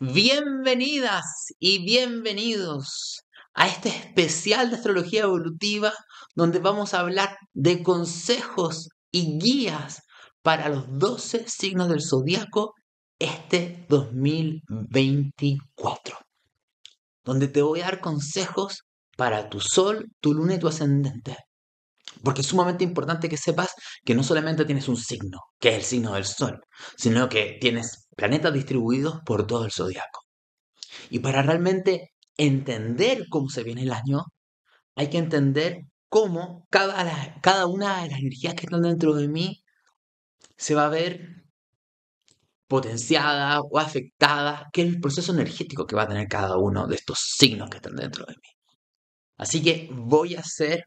Bienvenidas y bienvenidos a este especial de astrología evolutiva donde vamos a hablar de consejos y guías para los 12 signos del zodiaco este 2024. Donde te voy a dar consejos para tu sol, tu luna y tu ascendente. Porque es sumamente importante que sepas que no solamente tienes un signo, que es el signo del sol, sino que tienes planetas distribuidos por todo el zodiaco. Y para realmente entender cómo se viene el año, hay que entender cómo cada una de las energías que están dentro de mí se va a ver potenciada o afectada, que es el proceso energético que va a tener cada uno de estos signos que están dentro de mí. Así que voy a hacer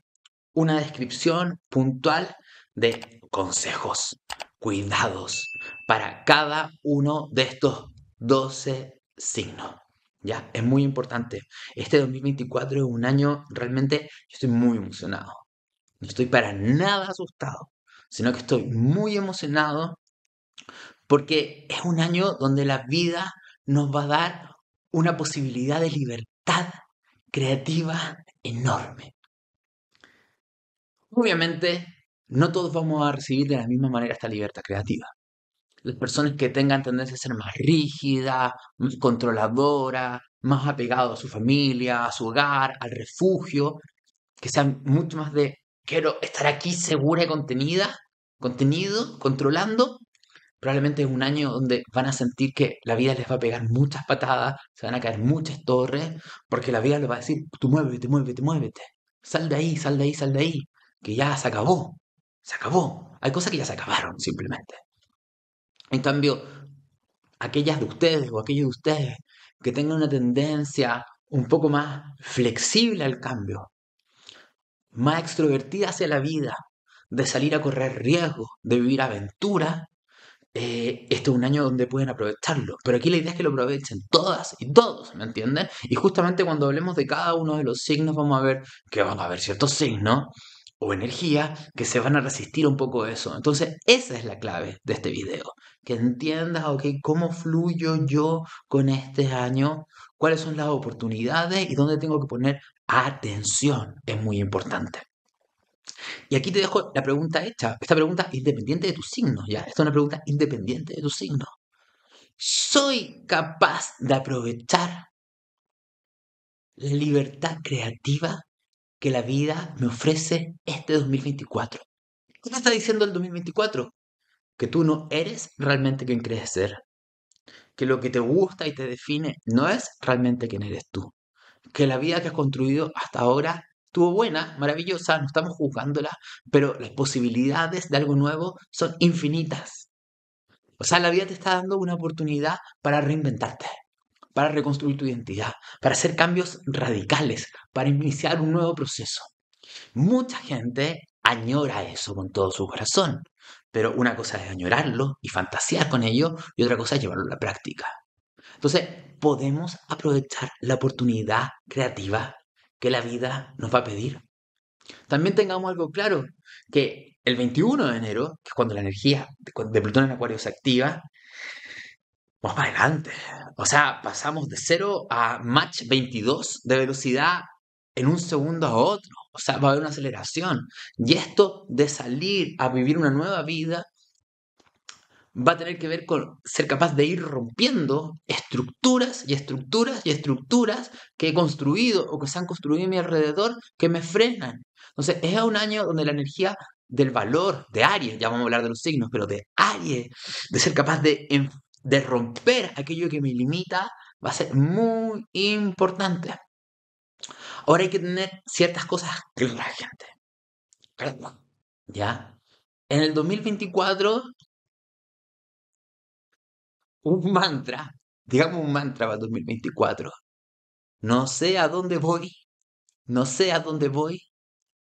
una descripción puntual de consejos, cuidados para cada uno de estos 12 signos. ¿Ya? Es muy importante. Este 2024 es un año realmente, yo estoy muy emocionado. No estoy para nada asustado, sino que estoy muy emocionado porque es un año donde la vida nos va a dar una posibilidad de libertad creativa enorme. Obviamente, no todos vamos a recibir de la misma manera esta libertad creativa. Las personas que tengan tendencia a ser más rígidas, más controladoras, más apegadas a su familia, a su hogar, al refugio, que sean mucho más de quiero estar aquí segura y contenido, controlando, probablemente es un año donde van a sentir que la vida les va a pegar muchas patadas, se van a caer muchas torres, porque la vida les va a decir, tú muévete, sal de ahí, que ya se acabó. Hay cosas que ya se acabaron, simplemente. En cambio, aquellos de ustedes que tengan una tendencia un poco más flexible al cambio, más extrovertida hacia la vida, de salir a correr riesgos, de vivir aventuras, este es un año donde pueden aprovecharlo. Pero aquí la idea es que lo aprovechen todas y todos, ¿me entienden? Y justamente cuando hablemos de cada uno de los signos, vamos a ver que van a haber ciertos signos o energía que se van a resistir un poco a eso. Entonces, esa es la clave de este video. Que entiendas, ok, cómo fluyo yo con este año, cuáles son las oportunidades y dónde tengo que poner atención. Es muy importante. Y aquí te dejo la pregunta hecha. Esta pregunta independiente de tus signos, ¿ya? Esta es una pregunta independiente de tus signos. ¿Soy capaz de aprovechar la libertad creativa que la vida me ofrece este 2024? ¿Qué te está diciendo el 2024? Que tú no eres realmente quien crees ser. Que lo que te gusta y te define no es realmente quien eres tú. Que la vida que has construido hasta ahora estuvo buena, maravillosa, no estamos juzgándola, pero las posibilidades de algo nuevo son infinitas. O sea, la vida te está dando una oportunidad para reinventarte, para reconstruir tu identidad, para hacer cambios radicales, para iniciar un nuevo proceso. Mucha gente añora eso con todo su corazón, pero una cosa es añorarlo y fantasear con ello y otra cosa es llevarlo a la práctica. Entonces, podemos aprovechar la oportunidad creativa que la vida nos va a pedir. También tengamos algo claro, que el 21 de enero, que es cuando la energía de Plutón en Acuario se activa, vamos para adelante. O sea, pasamos de 0 a Mach 22 de velocidad en un segundo a otro. O sea, va a haber una aceleración. Y esto de salir a vivir una nueva vida va a tener que ver con ser capaz de ir rompiendo estructuras que he construido o que se han construido a mi alrededor que me frenan. Entonces, es un año donde la energía del valor de Aries, ya vamos a hablar de los signos, pero de Aries, de ser capaz de romper aquello que me limita, va a ser muy importante. Ahora hay que tener ciertas cosas claras, gente. ¿Ya? En el 2024, digamos un mantra para el 2024. No sé a dónde voy,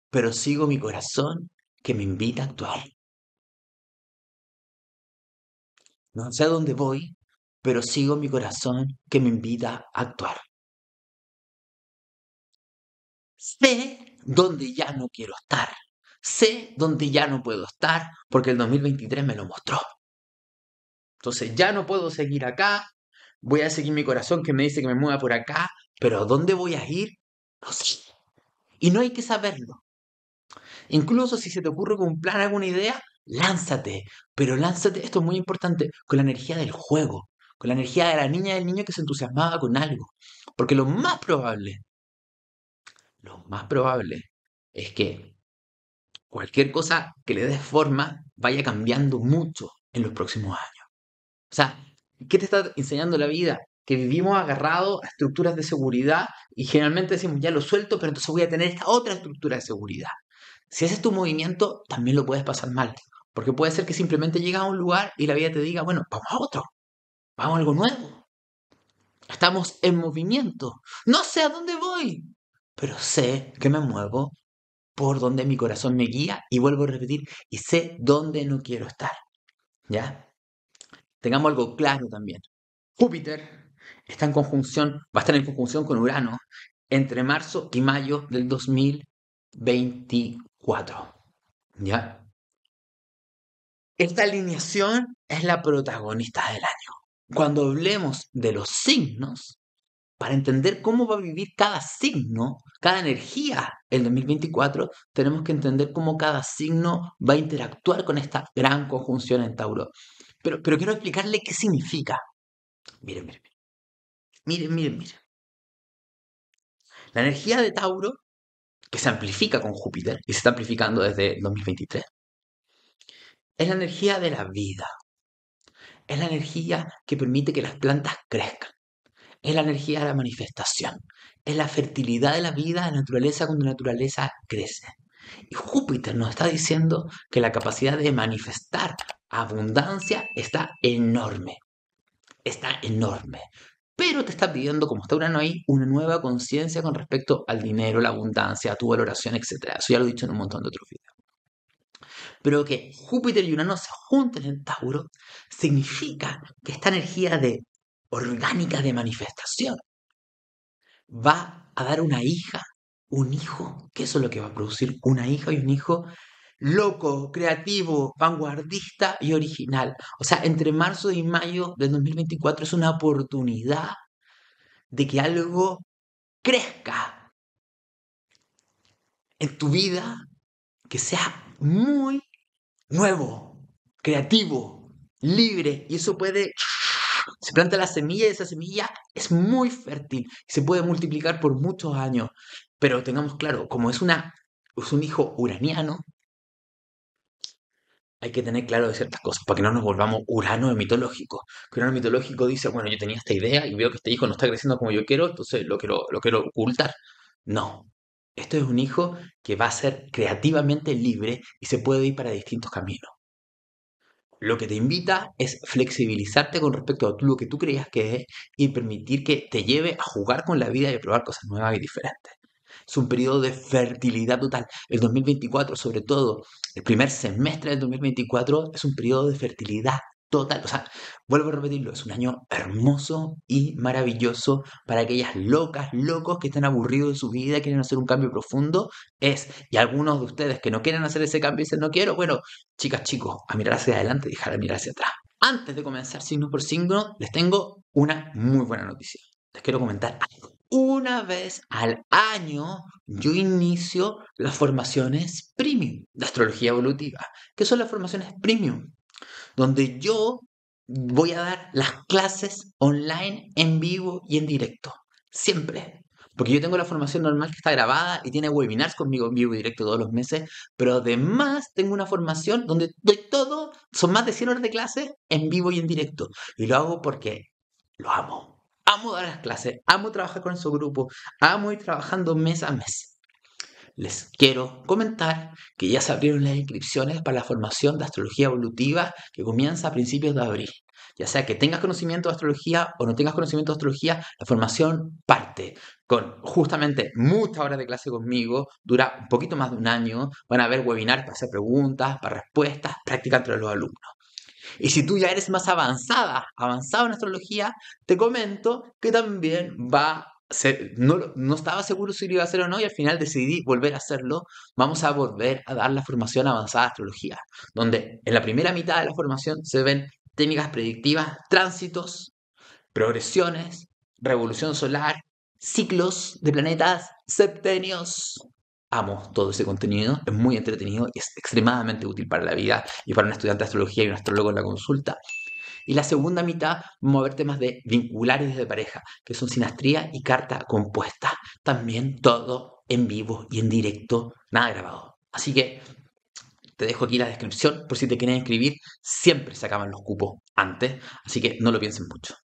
pero sigo mi corazón que me invita a actuar. No sé a dónde voy, pero sigo mi corazón que me invita a actuar. Sé dónde ya no quiero estar. Sé dónde ya no puedo estar porque el 2023 me lo mostró. Entonces ya no puedo seguir acá. voy a seguir mi corazón que me dice que me mueva por acá, pero ¿a dónde voy a ir? No sé. Y no hay que saberlo. Incluso si se te ocurre con un plan, alguna idea, lánzate. Pero lánzate, esto es muy importante, con la energía del juego, con la energía de la niña y del niño que se entusiasmaba con algo. Porque lo más probable es que cualquier cosa que le des forma vaya cambiando mucho en los próximos años. O sea, ¿qué te está enseñando la vida? Que vivimos agarrados a estructuras de seguridad y generalmente decimos, ya lo suelto, pero entonces voy a tener esta otra estructura de seguridad. Si ese es tu movimiento, también lo puedes pasar mal. Porque puede ser que simplemente llegas a un lugar y la vida te diga, bueno, vamos a otro. Vamos a algo nuevo. Estamos en movimiento. No sé a dónde voy, pero sé que me muevo por donde mi corazón me guía. Y vuelvo a repetir, y sé dónde no quiero estar. ¿Ya? Tengamos algo claro también. Júpiter va a estar en conjunción con Urano entre marzo y mayo del 2024. ¿Ya? Esta alineación es la protagonista del año. Cuando hablemos de los signos, para entender cómo va a vivir cada signo, cada energía en 2024, tenemos que entender cómo cada signo va a interactuar con esta gran conjunción en Tauro. Pero quiero explicarle qué significa. Miren. La energía de Tauro, que se amplifica con Júpiter, y se está amplificando desde 2023, es la energía de la vida. Es la energía que permite que las plantas crezcan. Es la energía de la manifestación. Es la fertilidad de la vida, de la naturaleza, cuando la naturaleza crece. Y Júpiter nos está diciendo que la capacidad de manifestar abundancia está enorme. Está enorme. Pero te está pidiendo, como está Urano ahí, una nueva conciencia con respecto al dinero, la abundancia, a tu valoración, etc. Eso ya lo he dicho en un montón de otros videos. Pero que Júpiter y Urano se junten en Tauro significa que esta energía de orgánica de manifestación va a dar una hija, un hijo, que eso es lo que va a producir, una hija y un hijo loco, creativo, vanguardista y original. O sea, entre marzo y mayo del 2024 es una oportunidad de que algo crezca en tu vida, que sea muy nuevo, creativo, libre. Y eso puede... Se planta la semilla y esa semilla es muy fértil y se puede multiplicar por muchos años. Pero tengamos claro, como es un hijo uraniano, hay que tener claro de ciertas cosas para que no nos volvamos Urano mitológico. Que Urano mitológico dice, bueno, yo tenía esta idea y veo que este hijo no está creciendo como yo quiero, entonces lo quiero ocultar. No, esto es un hijo que va a ser creativamente libre y se puede ir para distintos caminos. Lo que te invita es flexibilizarte con respecto a lo que tú creías que es y permitir que te lleve a jugar con la vida y a probar cosas nuevas y diferentes. Es un periodo de fertilidad total. El 2024, sobre todo, el primer semestre del 2024, es un periodo de fertilidad total. O sea, vuelvo a repetirlo, es un año hermoso y maravilloso para aquellas locas, locos que están aburridos de su vida, quieren hacer un cambio profundo. Y algunos de ustedes que no quieren hacer ese cambio y dicen, no quiero, bueno, chicas, chicos, a mirar hacia adelante y dejar de mirar hacia atrás. Antes de comenzar signo por signo, les tengo una muy buena noticia. Les quiero comentar algo. Una vez al año yo inicio las formaciones premium de astrología evolutiva. ¿Qué son las formaciones premium? Donde yo voy a dar las clases online, en vivo y en directo. Siempre. Porque yo tengo la formación normal que está grabada y tiene webinars conmigo en vivo y directo todos los meses. Pero además tengo una formación donde doy todo, son más de 100 horas de clases en vivo y en directo. Y lo hago porque lo amo. Amo dar las clases, amo trabajar con esos grupos, amo ir trabajando mes a mes. Les quiero comentar que ya se abrieron las inscripciones para la formación de astrología evolutiva que comienza a principios de abril. Ya sea que tengas conocimiento de astrología o no tengas conocimiento de astrología, la formación parte con justamente muchas horas de clase conmigo, dura un poquito más de un año, van a haber webinars para hacer preguntas, para respuestas, práctica entre los alumnos. Y si tú ya eres más avanzado en astrología, te comento que también va a ser, no estaba seguro si lo iba a hacer o no y al final decidí volver a hacerlo. Vamos a volver a dar la formación avanzada de astrología, donde en la primera mitad de la formación se ven técnicas predictivas, tránsitos, progresiones, revolución solar, ciclos de planetas, septenios. Amo todo ese contenido, es muy entretenido y es extremadamente útil para la vida y para un estudiante de astrología y un astrólogo en la consulta. Y la segunda mitad vamos a ver temas de vinculares de pareja, que son sinastría y carta compuesta. También todo en vivo y en directo, nada grabado. Así que te dejo aquí la descripción por si te quieren inscribir. Siempre se acaban los cupos antes, así que no lo piensen mucho.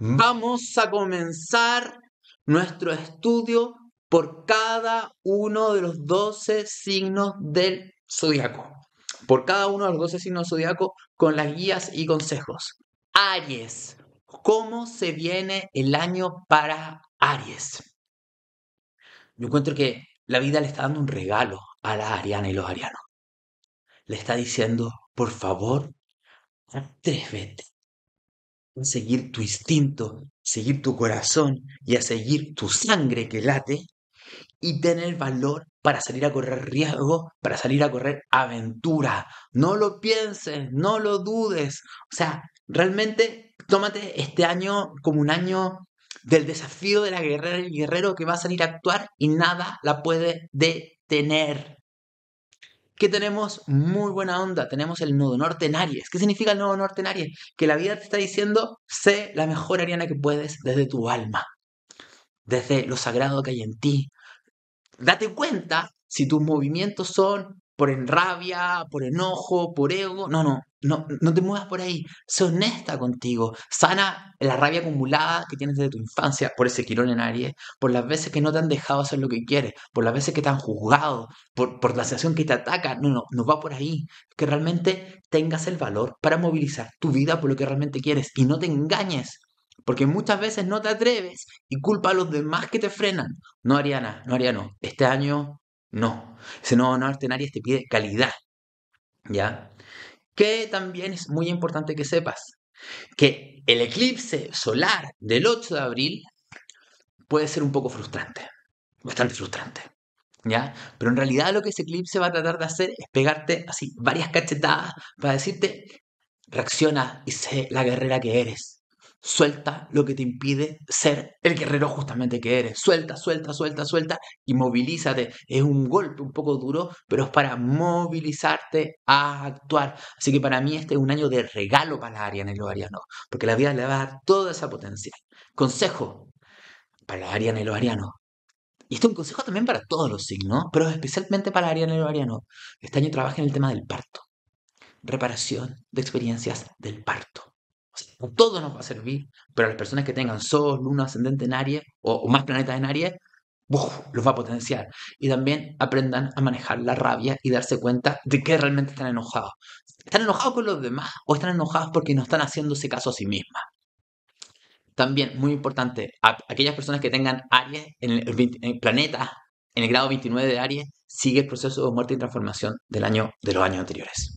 Vamos a comenzar nuestro estudio por cada uno de los 12 signos del zodiaco. Por cada uno de los 12 signos zodiacos con las guías y consejos. Aries. ¿Cómo se viene el año para Aries? Yo encuentro que la vida le está dando un regalo a la ariana y los arianos. Le está diciendo, por favor, atrévete a seguir tu instinto, seguir tu corazón y a seguir tu sangre que late y tener valor para salir a correr riesgo, para salir a correr aventura. No lo pienses, no lo dudes. O sea, realmente tómate este año como un año del desafío de la guerrera y el guerrero que va a salir a actuar y nada la puede detener. Que tenemos muy buena onda, tenemos el nodo norte en Aries. ¿Qué significa el nodo norte en Aries? Que la vida te está diciendo, sé la mejor ariana que puedes desde tu alma, desde lo sagrado que hay en ti. Date cuenta si tus movimientos son por rabia, por enojo, por ego. No te muevas por ahí. Sé honesta contigo. Sana la rabia acumulada que tienes desde tu infancia por ese quirón en Aries, por las veces que no te han dejado hacer lo que quieres, por las veces que te han juzgado, por la sensación que te ataca. No va por ahí. Que realmente tengas el valor para movilizar tu vida por lo que realmente quieres y no te engañes. Porque muchas veces no te atreves y culpa a los demás que te frenan. No, ariana, no, ariano. Este año, no. Ese nuevo norte en Aries te pide calidad. ¿Ya? Que también es muy importante que sepas que el eclipse solar del 8 de abril puede ser un poco frustrante. Bastante frustrante. ¿Ya? Pero en realidad lo que ese eclipse va a tratar de hacer es pegarte así varias cachetadas para decirte, reacciona y sé la guerrera que eres. Suelta lo que te impide ser el guerrero justamente que eres. Suelta y movilízate. Es un golpe un poco duro, pero es para movilizarte a actuar. Así que para mí este es un año de regalo para la ariana y los arianos, porque la vida le va a dar toda esa potencia. Consejo para la ariana y los arianos. Y esto es un consejo también para todos los signos, pero especialmente para la ariana y los arianos. Este año trabaja en el tema del parto. Reparación de experiencias del parto. Todo nos va a servir, pero a las personas que tengan Sol, Luna, Ascendente en Aries o más planetas en Aries, los va a potenciar. Y también aprendan a manejar la rabia y darse cuenta de que realmente están enojados. ¿Están enojados con los demás o están enojados porque no están haciéndose caso a sí mismas? También, muy importante, a aquellas personas que tengan Aries en el planeta, en el grado 29 de Aries, sigue el proceso de muerte y transformación de los años anteriores.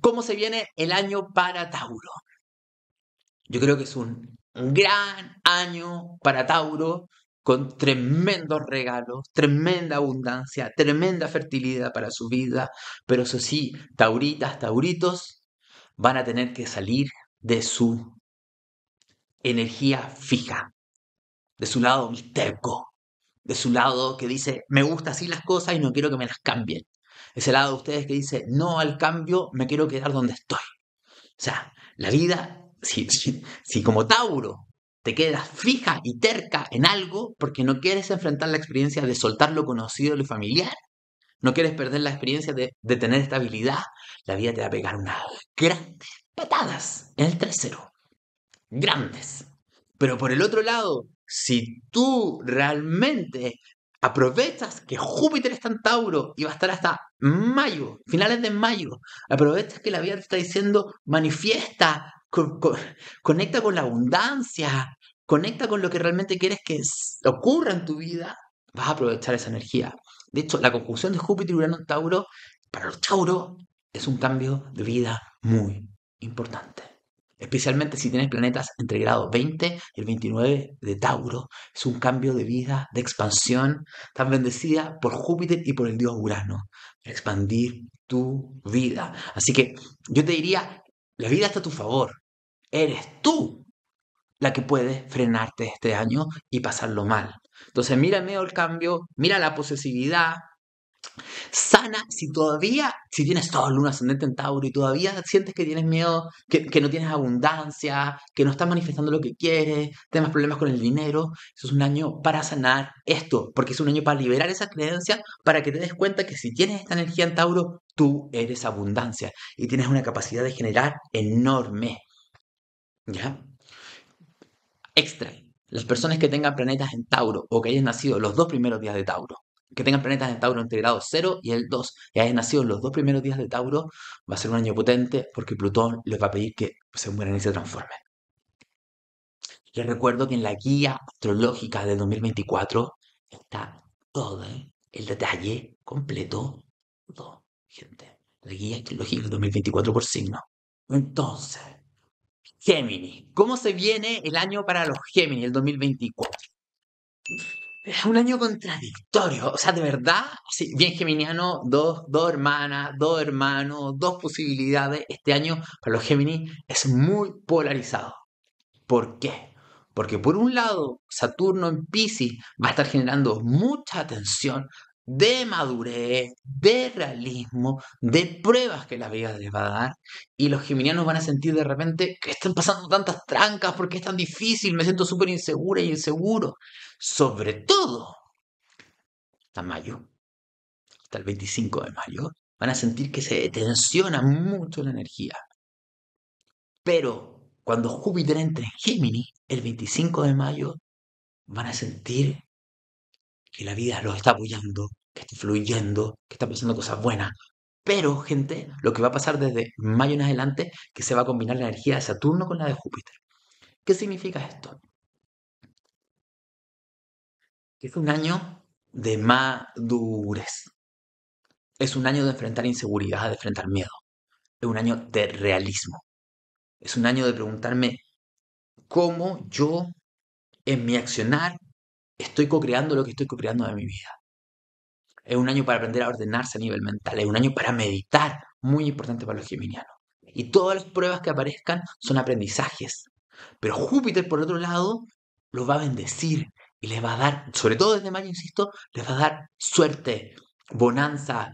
¿Cómo se viene el año para Tauro? Yo creo que es un gran año para Tauro con tremendos regalos, tremenda abundancia, tremenda fertilidad para su vida. Pero eso sí, tauritas, tauritos van a tener que salir de su energía fija, de su lado mixteco, de su lado que dice me gustan así las cosas y no quiero que me las cambien. Ese lado de ustedes que dice no al cambio, me quiero quedar donde estoy. O sea, la vida... Si como Tauro te quedas fija y terca en algo porque no quieres enfrentar la experiencia de soltar lo conocido y lo familiar, no quieres perder la experiencia de tener estabilidad, la vida te va a pegar unas grandes patadas en el trasero. Grandes. Pero por el otro lado, si tú realmente aprovechas que Júpiter está en Tauro y va a estar hasta mayo, finales de mayo, aprovechas que la vida te está diciendo manifiesta, conecta con la abundancia, conecta con lo que realmente quieres que ocurra en tu vida, vas a aprovechar esa energía. De hecho, la conjunción de Júpiter y Urano en Tauro, para los Tauro, es un cambio de vida muy importante. Especialmente si tienes planetas entre el grado 20 y el 29 de Tauro, es un cambio de vida, de expansión, tan bendecida por Júpiter y por el dios Urano, para expandir tu vida. Así que yo te diría, la vida está a tu favor. Eres tú la que puede frenarte este año y pasarlo mal. Entonces mira el miedo al cambio, mira la posesividad, sana si todavía, si tienes todo el luna ascendente en Tauro y todavía sientes que tienes miedo, que no tienes abundancia, que no estás manifestando lo que quieres, tienes problemas con el dinero, eso es un año para sanar esto, porque es un año para liberar esa creencia, para que te des cuenta que si tienes esta energía en Tauro, tú eres abundancia y tienes una capacidad de generar enorme. ¿Ya? Extra, las personas que tengan planetas en Tauro o que hayan nacido los dos primeros días de Tauro, que tengan planetas en Tauro entre el grado 0 y el 2, y hayan nacido los dos primeros días de Tauro, va a ser un año potente porque Plutón les va a pedir que se mueran y se transformen. Les recuerdo que en la guía astrológica de 2024 está todo, el detalle completo, todo, gente. La guía astrológica de 2024 por signo. Entonces, Géminis. ¿Cómo se viene el año para los Géminis, el 2024? Es un año contradictorio, o sea, de verdad, sí, bien geminiano, dos hermanas, dos hermanos, dos posibilidades. Este año para los Géminis es muy polarizado. ¿Por qué? Porque por un lado, Saturno en Piscis va a estar generando mucha tensión de madurez, de realismo, de pruebas que la vida les va a dar, y los geminianos van a sentir de repente que están pasando tantas trancas, porque es tan difícil, me siento súper insegura y inseguro, sobre todo hasta mayo, hasta el 25 de mayo, van a sentir que se tensiona mucho la energía. Pero cuando Júpiter entre en Géminis, el 25 de mayo, van a sentir que la vida los está apoyando, que está fluyendo, que está pasando cosas buenas. Pero, gente, lo que va a pasar desde mayo en adelante, que se va a combinar la energía de Saturno con la de Júpiter. ¿Qué significa esto? Que es un año de madurez. Es un año de enfrentar inseguridad, de enfrentar miedo. Es un año de realismo. Es un año de preguntarme cómo yo, en mi accionar, estoy co-creando lo que estoy co-creando de mi vida. Es un año para aprender a ordenarse a nivel mental. Es un año para meditar, muy importante para los geminianos. Y todas las pruebas que aparezcan son aprendizajes. Pero Júpiter, por otro lado, los va a bendecir y les va a dar, sobre todo desde mayo, insisto, les va a dar suerte, bonanza,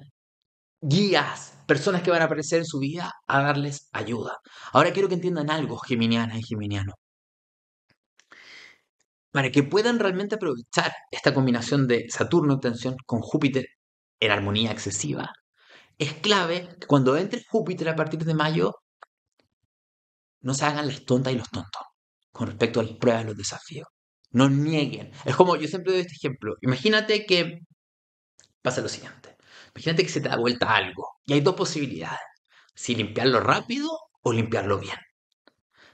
guías, personas que van a aparecer en su vida a darles ayuda. Ahora quiero que entiendan algo, geminianas y geminianos. Para que puedan realmente aprovechar esta combinación de Saturno en tensión con Júpiter en armonía excesiva, es clave que cuando entre Júpiter a partir de mayo no se hagan las tontas y los tontos con respecto a las pruebas y los desafíos. No nieguen. Es como yo siempre doy este ejemplo. Imagínate que pasa lo siguiente. Imagínate que se te da vuelta algo y hay dos posibilidades. Si limpiarlo rápido o limpiarlo bien.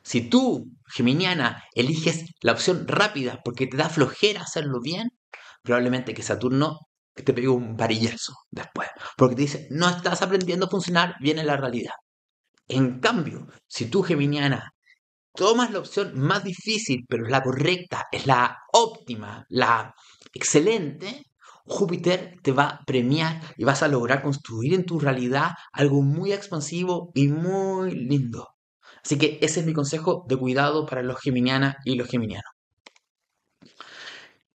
Si tú, geminiana, eliges la opción rápida porque te da flojera hacerlo bien, probablemente que Saturno te pegue un varillazo después, porque te dice, no estás aprendiendo a funcionar bien en la realidad. En cambio, si tú, geminiana, tomas la opción más difícil, pero es la correcta, es la óptima, la excelente, Júpiter te va a premiar y vas a lograr construir en tu realidad algo muy expansivo y muy lindo. Así que ese es mi consejo de cuidado para los geminianas y los geminianos.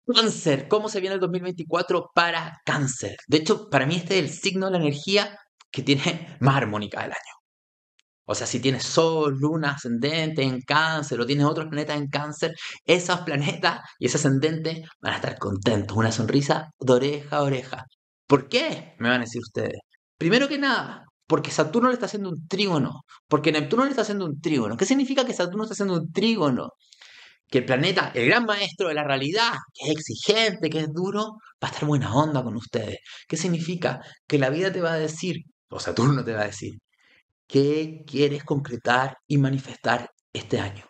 Cáncer. ¿Cómo se viene el 2024 para Cáncer? De hecho, para mí este es el signo de la energía que tiene más armónica del año. O sea, si tienes Sol, Luna, Ascendente en Cáncer o tienes otros planetas en Cáncer, esos planetas y ese ascendente van a estar contentos. Una sonrisa de oreja a oreja. ¿Por qué? Me van a decir ustedes. Primero que nada, porque Saturno le está haciendo un trígono. Porque Neptuno le está haciendo un trígono. ¿Qué significa que Saturno está haciendo un trígono? Que el planeta, el gran maestro de la realidad, que es exigente, que es duro, va a estar buena onda con ustedes. ¿Qué significa? Que la vida te va a decir, o Saturno te va a decir, ¿qué quieres concretar y manifestar este año?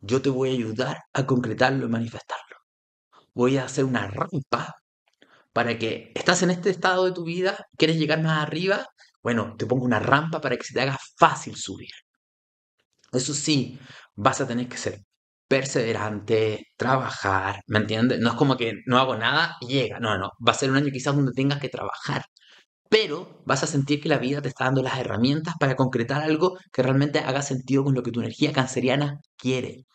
Yo te voy a ayudar a concretarlo y manifestarlo. Voy a hacer una rampa para que estás en este estado de tu vida, quieres llegar más arriba. Bueno, te pongo una rampa para que se te haga fácil subir. Eso sí, vas a tener que ser perseverante, trabajar, ¿me entiendes? No es como que no hago nada y llega. No, no, va a ser un año quizás donde tengas que trabajar. Pero vas a sentir que la vida te está dando las herramientas para concretar algo que realmente haga sentido con lo que tu energía canceriana quiere.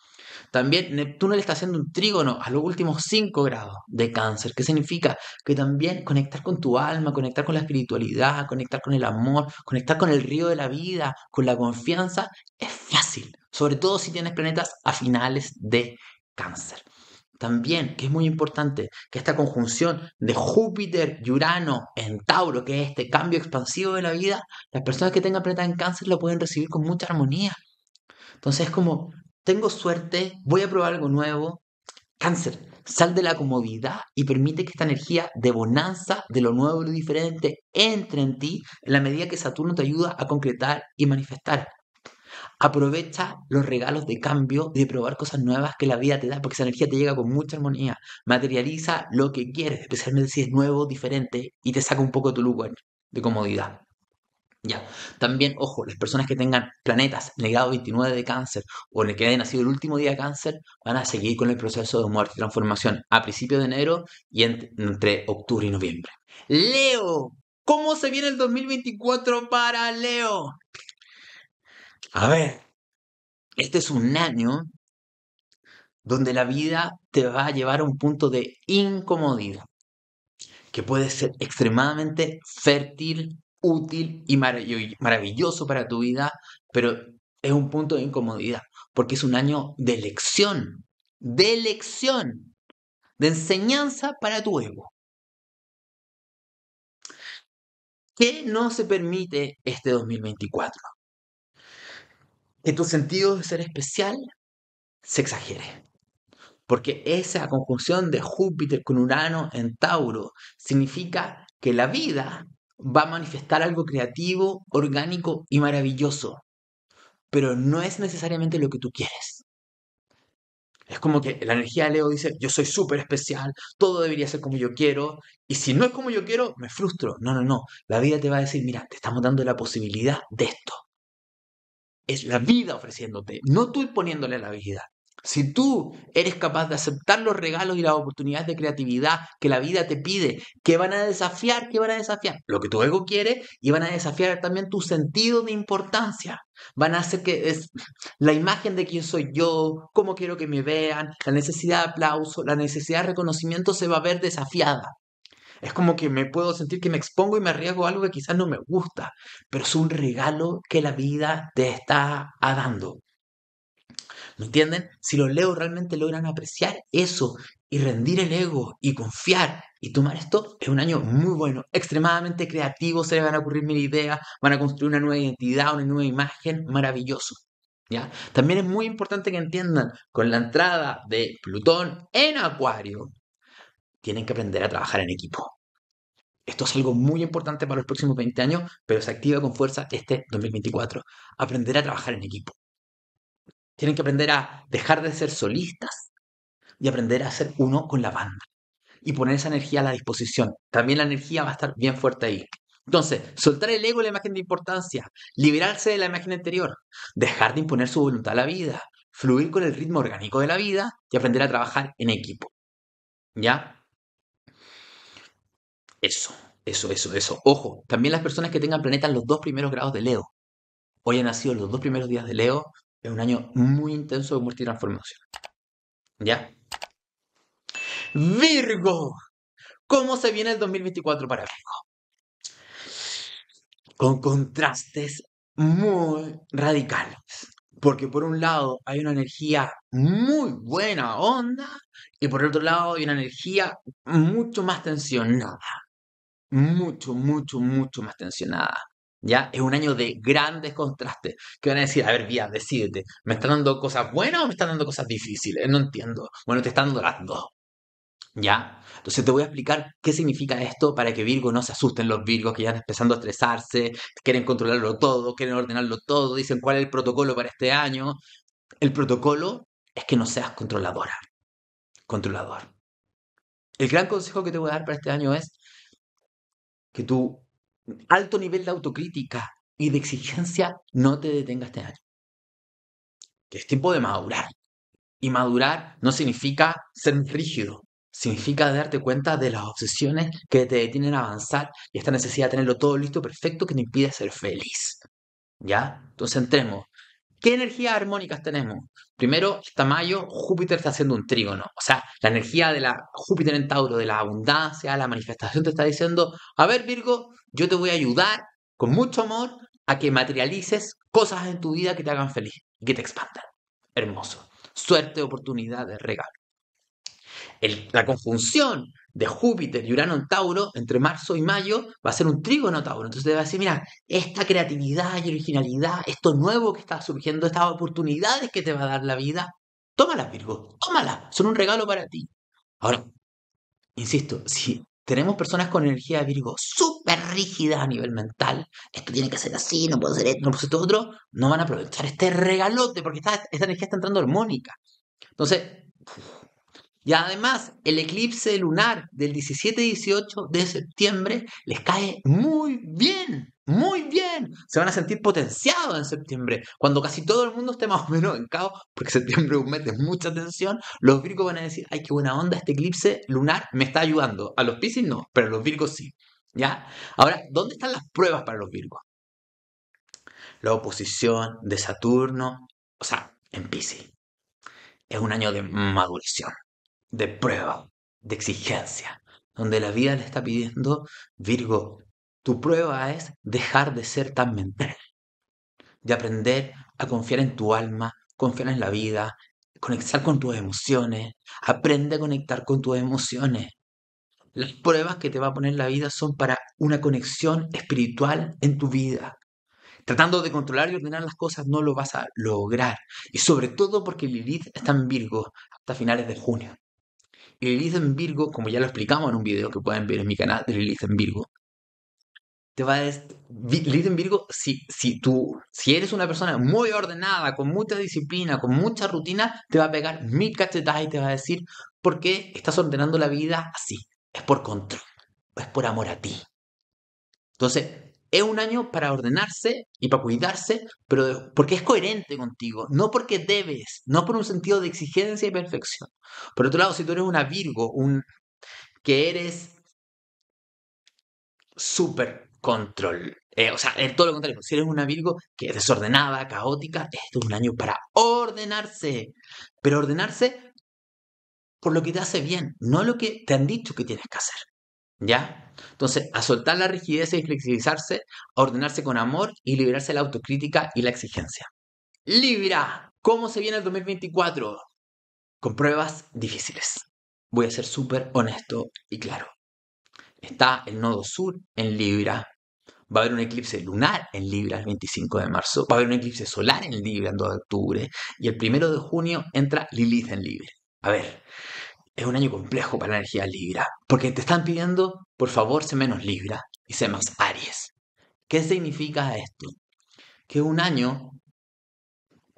También Neptuno le está haciendo un trígono a los últimos 5 grados de Cáncer, que significa que también conectar con tu alma, conectar con la espiritualidad, conectar con el amor, conectar con el río de la vida, con la confianza, es fácil, sobre todo si tienes planetas a finales de Cáncer. También, que es muy importante, que esta conjunción de Júpiter y Urano en Tauro, que es este cambio expansivo de la vida, las personas que tengan planeta en Cáncer lo pueden recibir con mucha armonía. Entonces es como, tengo suerte, voy a probar algo nuevo. Cáncer, sal de la comodidad y permite que esta energía de bonanza, de lo nuevo y lo diferente, entre en ti en la medida que Saturno te ayuda a concretar y manifestar. Aprovecha los regalos de cambio y de probar cosas nuevas que la vida te da, porque esa energía te llega con mucha armonía. Materializa lo que quieres, especialmente si es nuevo, diferente, y te saca un poco de tu lugar de comodidad. Ya. También, ojo, las personas que tengan planetas en el grado 29 de Cáncer o en el que hayan nacido el último día de Cáncer van a seguir con el proceso de muerte y transformación a principios de enero y entre octubre y noviembre. ¡Leo! ¿Cómo se viene el 2024 para Leo? A ver, este es un año donde la vida te va a llevar a un punto de incomodidad, que puede ser extremadamente fértil, útil y maravilloso para tu vida, pero es un punto de incomodidad, porque es un año de elección, de enseñanza para tu ego. ¿Qué no se permite este 2024? Que tu sentido de ser especial se exagere. Porque esa conjunción de Júpiter con Urano en Tauro significa que la vida va a manifestar algo creativo, orgánico y maravilloso. Pero no es necesariamente lo que tú quieres. Es como que la energía de Leo dice, yo soy súper especial, todo debería ser como yo quiero, y si no es como yo quiero, me frustro. No, no, no. La vida te va a decir, mira, te estamos dando la posibilidad de esto. Es la vida ofreciéndote, no tú imponiéndole a la vida. Si tú eres capaz de aceptar los regalos y las oportunidades de creatividad que la vida te pide, que van a desafiar lo que tu ego quiere y van a desafiar también tu sentido de importancia. Van a hacer que la imagen de quién soy yo, cómo quiero que me vean, la necesidad de aplauso, la necesidad de reconocimiento se va a ver desafiada. Es como que me puedo sentir que me expongo y me arriesgo a algo que quizás no me gusta, pero es un regalo que la vida te está dando. ¿Me entienden? Si los leos realmente logran apreciar eso y rendir el ego y confiar y tomar esto, es un año muy bueno, extremadamente creativo, se les van a ocurrir mil ideas, van a construir una nueva identidad, una nueva imagen, maravilloso. ¿Ya? También es muy importante que entiendan, con la entrada de Plutón en Acuario, tienen que aprender a trabajar en equipo. Esto es algo muy importante para los próximos 20 años, pero se activa con fuerza este 2024. Aprender a trabajar en equipo. Tienen que aprender a dejar de ser solistas y aprender a ser uno con la banda. Y poner esa energía a la disposición. También la energía va a estar bien fuerte ahí. Entonces, soltar el ego y la imagen de importancia. Liberarse de la imagen anterior. Dejar de imponer su voluntad a la vida. Fluir con el ritmo orgánico de la vida y aprender a trabajar en equipo. ¿Ya? Eso. Ojo, también las personas que tengan planetas en los 2 primeros grados de Leo. Hoy han nacido los 2 primeros días de Leo. Es un año muy intenso de muerte y transformación. ¿Ya? Virgo. ¿Cómo se viene el 2024 para Virgo? Con contrastes muy radicales. Porque por un lado hay una energía muy buena onda y por el otro lado hay una energía mucho más tensionada. Mucho más tensionada. ¿Ya? Es un año de grandes contrastes que van a decir, a ver, vida, decídete, ¿me están dando cosas buenas o me están dando cosas difíciles? No entiendo. Bueno, te están dando las dos. ¿Ya? Entonces te voy a explicar qué significa esto para que Virgo no se asusten los Virgos que ya están empezando a estresarse, quieren controlarlo todo, quieren ordenarlo todo, dicen cuál es el protocolo para este año. El protocolo es que no seas controladora. Controlador. El gran consejo que te voy a dar para este año es que tu alto nivel de autocrítica y de exigencia no te detenga este año. Que es tiempo de madurar. Y madurar no significa ser rígido. Significa darte cuenta de las obsesiones que te detienen a avanzar y esta necesidad de tenerlo todo listo, perfecto, que te impide ser feliz. ¿Ya? Entonces entremos ¿Qué energías armónicas tenemos? Primero está Mayo, Júpiter está haciendo un trígono. O sea, la energía de la Júpiter en Tauro, de la abundancia, la manifestación, te está diciendo, a ver Virgo, yo te voy a ayudar con mucho amor a que materialices cosas en tu vida que te hagan feliz y que te expandan. Hermoso. Suerte, oportunidades, regalo. La conjunción de Júpiter y Urano en Tauro entre marzo y mayo va a ser un trígono Tauro. Entonces te va a decir, mira, esta creatividad y originalidad, esto nuevo que está surgiendo, estas oportunidades que te va a dar la vida, tómalas Virgo, tómalas, son un regalo para ti. Ahora, insisto, si tenemos personas con energía de Virgo súper rígida a nivel mental, esto tiene que ser así, no puedo hacer esto, no puedo hacer esto otro, no van a aprovechar este regalote porque esta energía está entrando armónica. Entonces, y además, el eclipse lunar del 17-18 de septiembre les cae muy bien, muy bien. Se van a sentir potenciados en septiembre. Cuando casi todo el mundo esté más o menos en caos, porque septiembre es un mes de mucha tensión, los Virgos van a decir, ay, qué buena onda, este eclipse lunar me está ayudando. A los Piscis no, pero a los Virgos sí. ¿Ya? Ahora, ¿dónde están las pruebas para los Virgos? La oposición de Saturno, o sea, en Piscis. Es un año de maduración, de prueba, de exigencia, donde la vida le está pidiendo, Virgo, tu prueba es dejar de ser tan mental, de aprender a confiar en tu alma, confiar en la vida, conectar con tus emociones, aprende a conectar con tus emociones. Las pruebas que te va a poner la vida son para una conexión espiritual en tu vida. Tratando de controlar y ordenar las cosas no lo vas a lograr, y sobre todo porque Lilith está en Virgo hasta finales de junio. Lilith en Virgo, como ya lo explicamos en un video que pueden ver en mi canal de Lilith en Virgo, Lilith en Virgo, si eres una persona muy ordenada, con mucha disciplina, con mucha rutina, te va a pegar 1000 cachetadas y te va a decir, ¿por qué estás ordenando la vida así? Es por control, es por amor a ti. Entonces, es un año para ordenarse y para cuidarse, pero porque es coherente contigo, no porque debes, no por un sentido de exigencia y perfección. Por otro lado, si tú eres una Virgo, que eres súper control, o sea, es todo lo contrario, si eres una Virgo que es desordenada, caótica, este es un año para ordenarse, pero ordenarse por lo que te hace bien, no lo que te han dicho que tienes que hacer. ¿Ya? Entonces, a soltar la rigidez y flexibilizarse, a ordenarse con amor y liberarse de la autocrítica y la exigencia. Libra, ¿cómo se viene el 2024? Con pruebas difíciles. Voy a ser súper honesto y claro. Está el nodo sur en Libra. Va a haber un eclipse lunar en Libra el 25 de marzo. Va a haber un eclipse solar en Libra el 2 de octubre. Y el 1 de junio entra Lilith en Libra. A ver. Es un año complejo para la energía Libra, porque te están pidiendo, por favor, sé menos Libra y sé más Aries. ¿Qué significa esto? Que es un año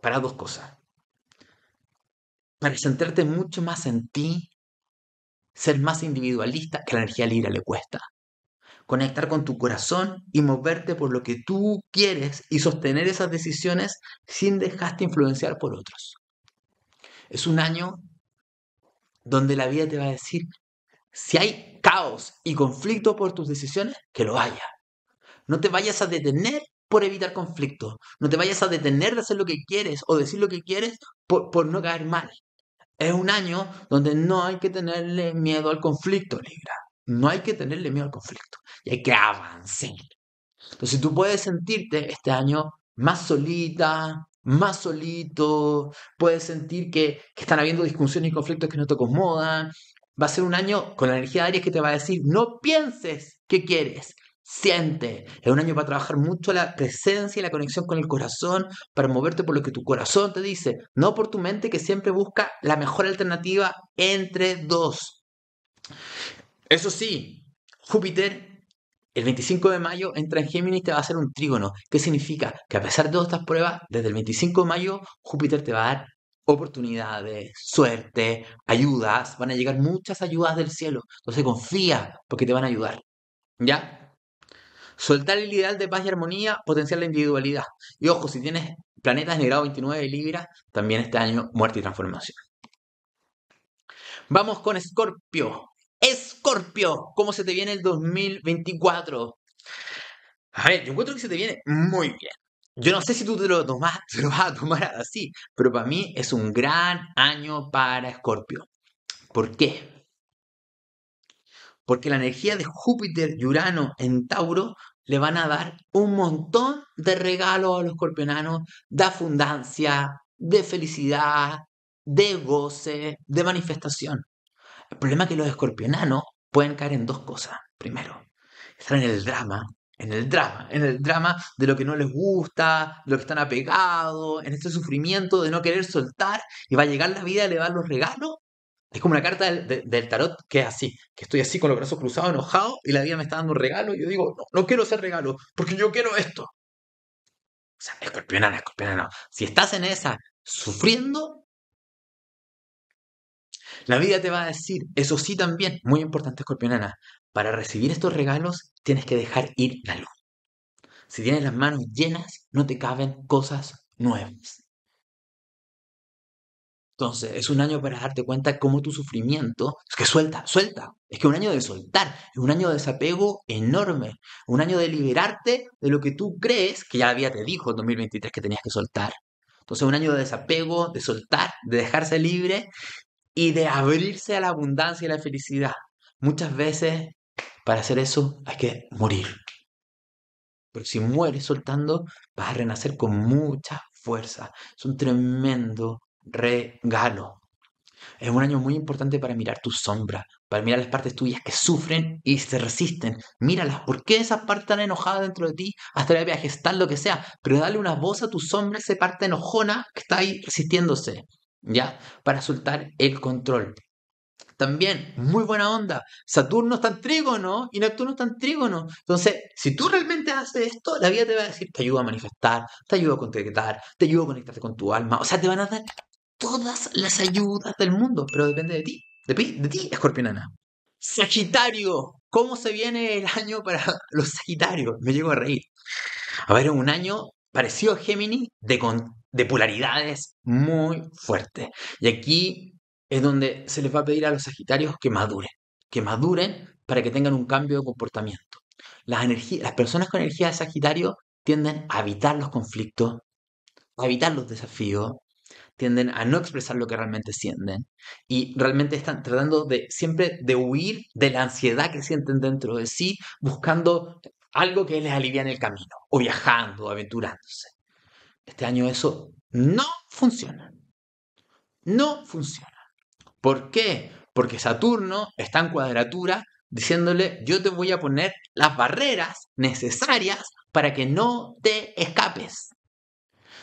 para dos cosas. Para centrarte mucho más en ti, ser más individualista, que a la energía Libra le cuesta. Conectar con tu corazón y moverte por lo que tú quieres y sostener esas decisiones sin dejarte influenciar por otros. Es un año donde la vida te va a decir, si hay caos y conflicto por tus decisiones, que lo haya. No te vayas a detener por evitar conflicto. No te vayas a detener de hacer lo que quieres o decir lo que quieres por no caer mal. Es un año donde no hay que tenerle miedo al conflicto, Libra. No hay que tenerle miedo al conflicto. Y hay que avanzar. Entonces tú puedes sentirte este año más solita, más solito, puedes sentir que están habiendo discusiones y conflictos que no te acomodan. Va a ser un año con la energía de Aries que te va a decir, no pienses qué quieres, siente. Es un año para trabajar mucho la presencia y la conexión con el corazón, para moverte por lo que tu corazón te dice, no por tu mente que siempre busca la mejor alternativa entre dos. Eso sí, Júpiter el 25 de mayo entra en Géminis y te va a hacer un trígono. ¿Qué significa? Que a pesar de todas estas pruebas, desde el 25 de mayo, Júpiter te va a dar oportunidades, suerte, ayudas. Van a llegar muchas ayudas del cielo. Entonces confía porque te van a ayudar. ¿Ya? Soltar el ideal de paz y armonía, potenciar la individualidad. Y ojo, si tienes planetas en el grado 29 de Libra, también este año muerte y transformación. Vamos con Escorpio. Escorpio, ¿cómo se te viene el 2024? A ver, yo encuentro que se te viene muy bien. Yo no sé si tú te lo vas a tomar así, pero para mí es un gran año para Escorpio. ¿Por qué? Porque la energía de Júpiter y Urano en Tauro le van a dar un montón de regalos a los escorpionanos, de abundancia, de felicidad, de goce, de manifestación. El problema es que los escorpionanos pueden caer en dos cosas. Primero, estar en el drama. En el drama de lo que no les gusta, de lo que están apegados, en este sufrimiento de no querer soltar, y va a llegar la vida y le va a dar los regalos. Es como una carta del tarot que es así, que estoy así con los brazos cruzados, enojado, y la vida me está dando un regalo, y yo digo, no quiero ser regalo, porque yo quiero esto. O sea, escorpionano, si estás en esa sufriendo, la vida te va a decir, eso sí también, muy importante escorpionana, para recibir estos regalos tienes que dejar ir la luz. Si tienes las manos llenas, no te caben cosas nuevas. Entonces, es un año para darte cuenta cómo tu sufrimiento, es que suelta. Es que un año de soltar, es un año de desapego enorme, un año de liberarte de lo que tú crees, que ya la vida te dijo en 2023 que tenías que soltar. Entonces, un año de desapego, de soltar, de dejarse libre y de abrirse a la abundancia y la felicidad. Muchas veces, para hacer eso, hay que morir. Pero si mueres soltando, vas a renacer con mucha fuerza. Es un tremendo regalo. Es un año muy importante para mirar tus sombras, para mirar las partes tuyas que sufren y se resisten. Míralas. ¿Por qué esas partes tan enojadas dentro de ti? Hasta la viajes, tal lo que sea. Pero dale una voz a tu sombra, esa parte enojona que está ahí resistiéndose, ¿ya? Para soltar el control. También, muy buena onda, Saturno está en trígono y Neptuno está en trígono. Entonces, si tú realmente haces esto, la vida te va a decir, te ayuda a manifestar, te ayuda a conectar, te ayuda a conectarte con tu alma. O sea, te van a dar todas las ayudas del mundo, pero depende de ti, escorpionana. Sagitario, ¿cómo se viene el año para los Sagitarios? Me llego a reír. A ver, un año parecido a Géminis de polaridades muy fuertes. Y aquí es donde se les va a pedir a los Sagitarios que maduren para que tengan un cambio de comportamiento. Las personas con energía de Sagitario tienden a evitar los conflictos, a evitar los desafíos, tienden a no expresar lo que realmente sienten y realmente están tratando de siempre de huir de la ansiedad que sienten dentro de sí, buscando algo que les alivie en el camino, o viajando, aventurándose. Este año eso no funciona. ¿Por qué? Porque Saturno está en cuadratura diciéndole, yo te voy a poner las barreras necesarias para que no te escapes.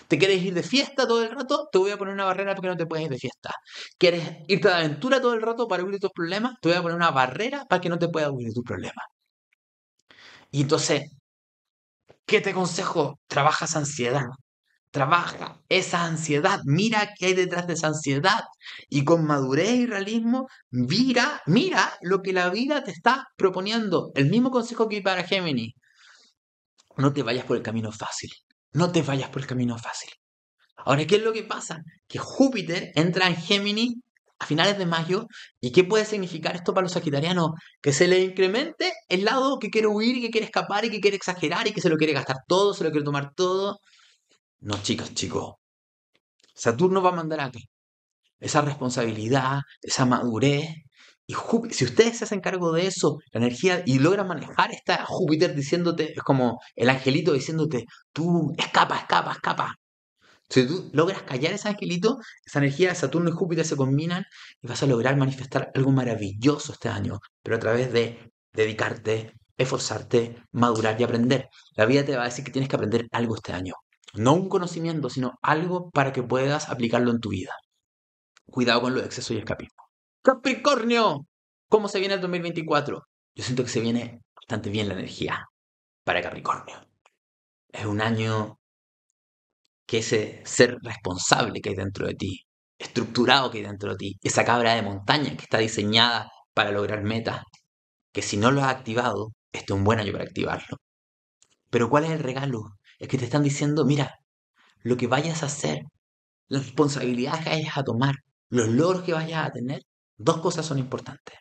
¿Te quieres ir de fiesta todo el rato? Te voy a poner una barrera porque no te puedes ir de fiesta. ¿Quieres irte de aventura todo el rato para huir de tus problemas? Te voy a poner una barrera para que no te puedas huir de tus problemas. Y entonces, ¿qué te aconsejo? Trabaja esa ansiedad. Trabaja esa ansiedad, mira qué hay detrás de esa ansiedad y con madurez y realismo mira lo que la vida te está proponiendo. El mismo consejo que para Géminis, no te vayas por el camino fácil. Ahora, ¿qué es lo que pasa? Que Júpiter entra en Géminis a finales de mayo. ¿Y qué puede significar esto para los sagitarianos? Que se le incremente el lado que quiere huir, y que quiere escapar y que quiere exagerar y que se lo quiere gastar todo, se lo quiere tomar todo. No, chicas, chicos. Saturno va a mandar aquí esa responsabilidad, esa madurez. Y Júpiter, si ustedes se hacen cargo de eso, la energía, y logran manejar esta Júpiter diciéndote, es como el angelito diciéndote, tú, escapa. Si tú logras callar ese angelito, esa energía de Saturno y Júpiter se combinan y vas a lograr manifestar algo maravilloso este año, pero a través de dedicarte, esforzarte, madurar y aprender. La vida te va a decir que tienes que aprender algo este año. No un conocimiento, sino algo para que puedas aplicarlo en tu vida. Cuidado con los excesos y escapismo. ¡Capricornio! ¿Cómo se viene el 2024? Yo siento que se viene bastante bien la energía para Capricornio. Es un año que ese ser responsable que hay dentro de ti, estructurado que hay dentro de ti, esa cabra de montaña que está diseñada para lograr metas, que si no lo has activado, este es un buen año para activarlo. Pero ¿cuál es el regalo? Es que te están diciendo, mira, lo que vayas a hacer, las responsabilidades que vayas a tomar, los logros que vayas a tener, dos cosas son importantes.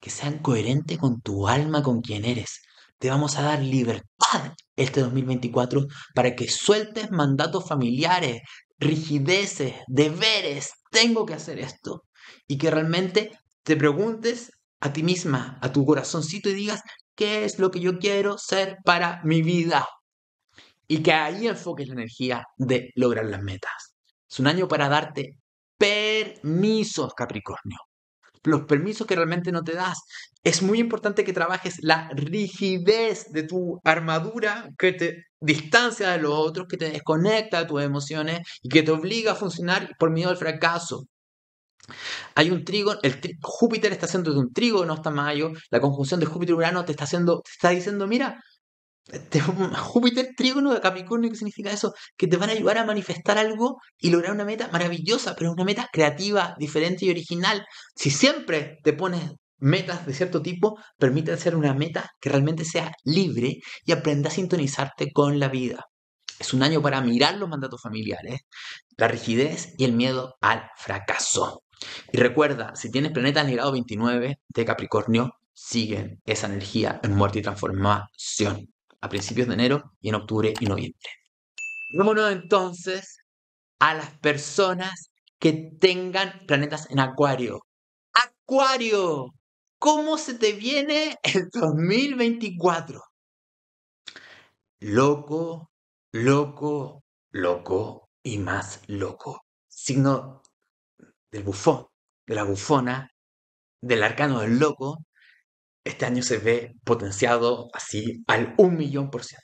Que sean coherentes con tu alma, con quien eres. Te vamos a dar libertad este 2024 para que sueltes mandatos familiares, rigideces, deberes, tengo que hacer esto. Y que realmente te preguntes a ti misma, a tu corazoncito y digas, ¿qué es lo que yo quiero ser para mi vida? Y que ahí enfoques la energía de lograr las metas. Es un año para darte permisos, Capricornio. Los permisos que realmente no te das. Es muy importante que trabajes la rigidez de tu armadura que te distancia de los otros, que te desconecta de tus emociones y que te obliga a funcionar por miedo al fracaso. Hay un trígono, Júpiter está haciendo un trígono hasta mayo, la conjunción de Júpiter y Urano te está diciendo, mira, Júpiter, trígono de Capricornio, ¿qué significa eso? Que te van a ayudar a manifestar algo y lograr una meta maravillosa, pero una meta creativa, diferente y original. Si siempre te pones metas de cierto tipo, permite hacer una meta que realmente sea libre y aprenda a sintonizarte con la vida. Es un año para mirar los mandatos familiares, la rigidez y el miedo al fracaso. Y recuerda, si tienes planetas en el grado 29 de Capricornio, siguen esa energía en muerte y transformación a principios de enero y en octubre y noviembre. Vámonos entonces a las personas que tengan planetas en Acuario. ¡Acuario! ¿Cómo se te viene el 2024? Loco, loco, loco y más loco. Signo del bufón, de la bufona, del arcano del loco. Este año se ve potenciado así al 1,000,000%.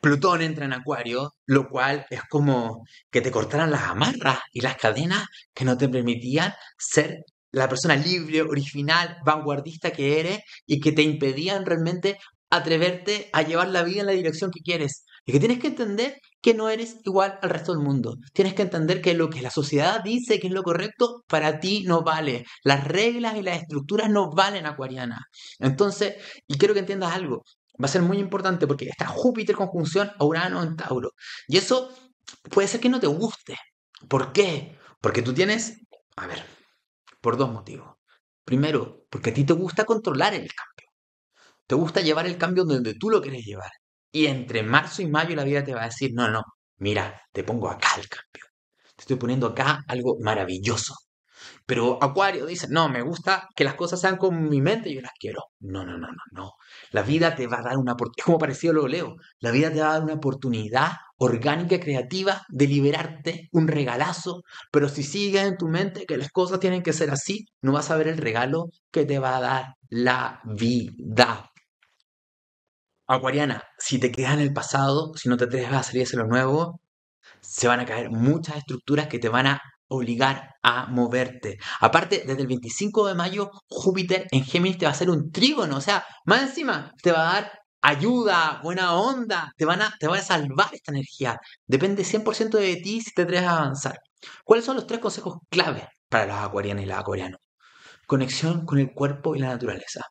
Plutón entra en Acuario, lo cual es como que te cortaran las amarras y las cadenas que no te permitían ser la persona libre, original, vanguardista que eres y que te impedían realmente atreverte a llevar la vida en la dirección que quieres. Y que tienes que entender que no eres igual al resto del mundo. Tienes que entender que lo que la sociedad dice que es lo correcto, para ti no vale. Las reglas y las estructuras no valen, acuariana. Entonces, y quiero que entiendas algo. Va a ser muy importante porque está Júpiter conjunción a Urano en Tauro. Y eso puede ser que no te guste. ¿Por qué? Porque tú tienes, a ver, por dos motivos. Primero, porque a ti te gusta controlar el cambio. Te gusta llevar el cambio donde tú lo quieres llevar. Y entre marzo y mayo la vida te va a decir, no, no, mira, te pongo acá el cambio. Te estoy poniendo acá algo maravilloso. Pero Acuario dice, no, me gusta que las cosas sean con mi mente, yo las quiero. No, no, no, no, no. La vida te va a dar una oportunidad, es como parecido a lo Leo. La vida te va a dar una oportunidad orgánica, creativa, de liberarte, un regalazo. Pero si sigues en tu mente que las cosas tienen que ser así, no vas a ver el regalo que te va a dar la vida. Acuariana, si te quedas en el pasado, si no te atreves a salir hacia lo nuevo, se van a caer muchas estructuras que te van a obligar a moverte. Aparte, desde el 25 de mayo, Júpiter en Géminis te va a hacer un trígono, o sea, más encima te va a dar ayuda, buena onda, te va a salvar esta energía. Depende 100% de ti si te atreves a avanzar. ¿Cuáles son los tres consejos clave para los acuarianos y las acuarianos? Conexión con el cuerpo y la naturaleza.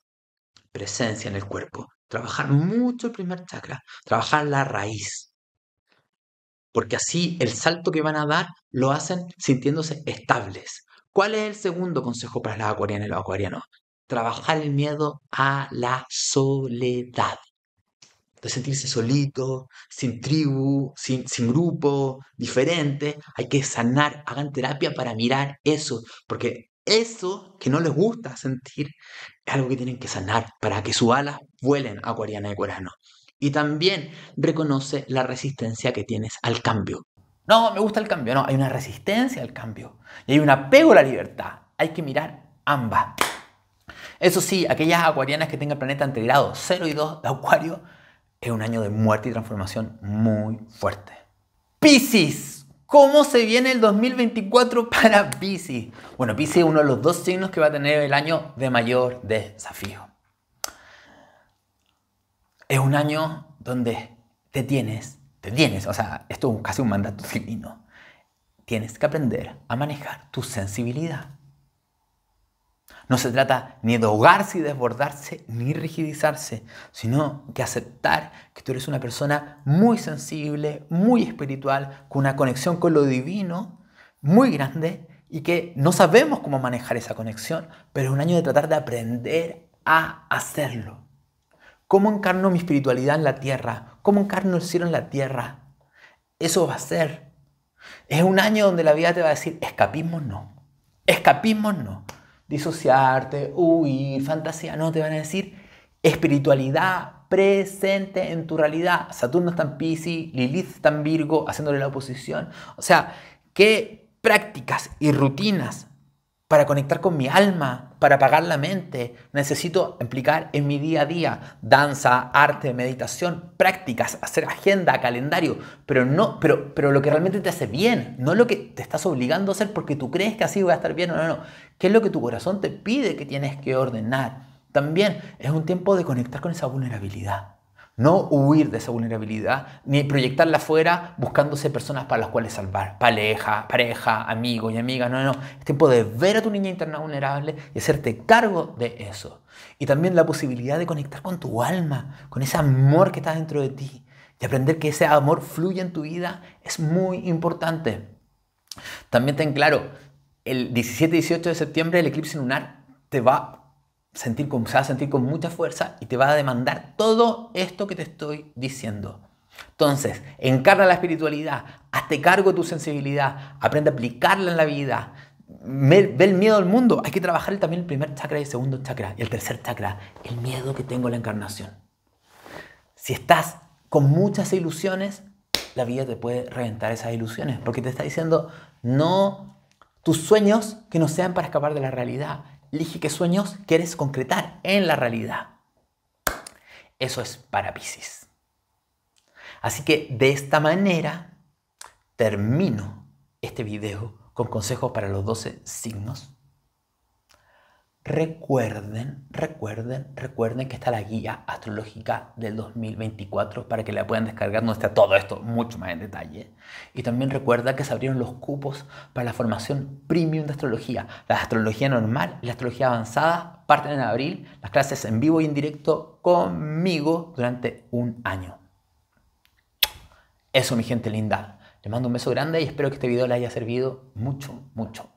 Presencia en el cuerpo. Trabajar mucho el primer chakra, trabajar la raíz, porque así el salto que van a dar lo hacen sintiéndose estables. ¿Cuál es el segundo consejo para las acuarianas y los acuarianos? Trabajar el miedo a la soledad, de sentirse solito, sin tribu, sin grupo, diferente. Hay que sanar, hagan terapia para mirar eso, porque eso que no les gusta sentir es algo que tienen que sanar para que sus alas vuelen, acuariana y acuariano. Y también reconoce la resistencia que tienes al cambio. No, me gusta el cambio. No, hay una resistencia al cambio. Y hay un apego a la libertad. Hay que mirar ambas. Eso sí, aquellas acuarianas que tengan planeta entre grado 0 y 2 de Acuario, es un año de muerte y transformación muy fuerte. Piscis. ¿Cómo se viene el 2024 para Piscis? Bueno, Piscis es uno de los dos signos que va a tener el año de mayor desafío. Es un año donde te tienes, o sea, esto es casi un mandato divino. Tienes que aprender a manejar tu sensibilidad. No se trata ni de ahogarse y desbordarse, ni rigidizarse, sino que aceptar que tú eres una persona muy sensible, muy espiritual, con una conexión con lo divino muy grande y que no sabemos cómo manejar esa conexión, pero es un año de tratar de aprender a hacerlo. ¿Cómo encarno mi espiritualidad en la tierra? ¿Cómo encarno el cielo en la tierra? Eso va a ser. Es un año donde la vida te va a decir, escapismo no. Escapismo no. Disociarte, huir, fantasía, no. Te van a decir, espiritualidad presente en tu realidad. Saturno está en Piscis, Lilith está en Virgo, haciéndole la oposición. O sea, ¿qué prácticas y rutinas para conectar con mi alma, para apagar la mente, necesito implicar en mi día a día? Danza, arte, meditación, prácticas, hacer agenda, calendario, pero lo que realmente te hace bien, no lo que te estás obligando a hacer porque tú crees que así voy a estar bien. No. ¿Qué es lo que tu corazón te pide que tienes que ordenar? También es un tiempo de conectar con esa vulnerabilidad. No huir de esa vulnerabilidad, ni proyectarla afuera buscándose personas para las cuales salvar. Pareja, amigos y amigas. No. Es tiempo de ver a tu niña interna vulnerable y hacerte cargo de eso. Y también la posibilidad de conectar con tu alma, con ese amor que está dentro de ti. Y aprender que ese amor fluye en tu vida es muy importante. También ten claro, el 17 y 18 de septiembre el eclipse lunar te va se va a sentir con mucha fuerza y te va a demandar todo esto que te estoy diciendo. Entonces, encarna la espiritualidad, hazte cargo de tu sensibilidad, aprende a aplicarla en la vida, ve el miedo al mundo. Hay que trabajar también el primer chakra y el segundo chakra y el tercer chakra, el miedo que tengo a la encarnación. Si estás con muchas ilusiones, la vida te puede reventar esas ilusiones porque te está diciendo no tus sueños que no sean para escapar de la realidad. Elige qué sueños quieres concretar en la realidad. Eso es para Piscis. Así que de esta manera termino este video con consejos para los 12 signos. Recuerden que está la guía astrológica del 2024 para que la puedan descargar, donde está todo esto mucho más en detalle. Y también recuerda que se abrieron los cupos para la formación premium de astrología. La astrología normal y la astrología avanzada parten en abril. Las clases en vivo y en directo conmigo durante un año. Eso, mi gente linda. Les mando un beso grande y espero que este video les haya servido mucho, mucho.